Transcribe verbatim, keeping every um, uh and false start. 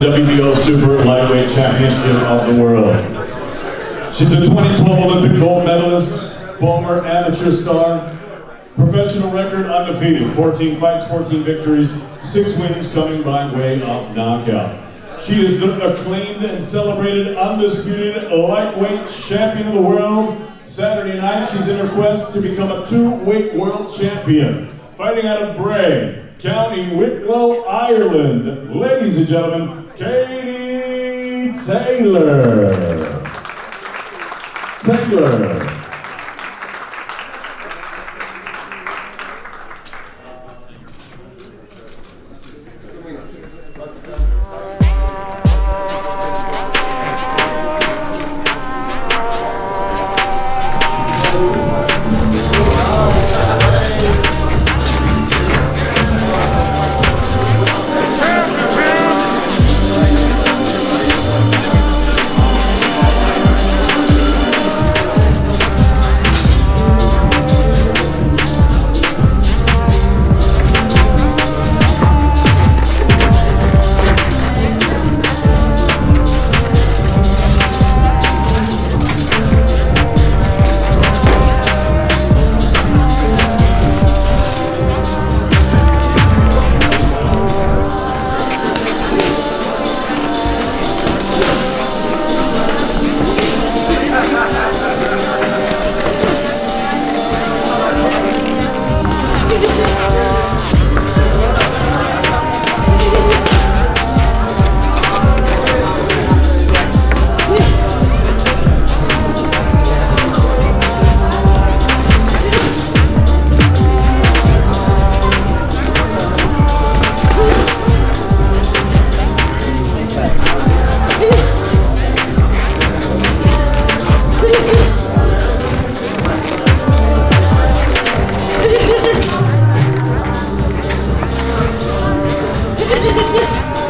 W B O Super Lightweight Championship of the World. She's a twenty twelve Olympic gold medalist, former amateur star, professional record undefeated, fourteen fights, fourteen victories, six wins coming by way of knockout. She is the acclaimed and celebrated undisputed lightweight champion of the world. Saturday night, she's in her quest to become a two-weight world champion, fighting out of Bray, County Wicklow, Ireland. Ladies and gentlemen, Katie Taylor. Taylor. This is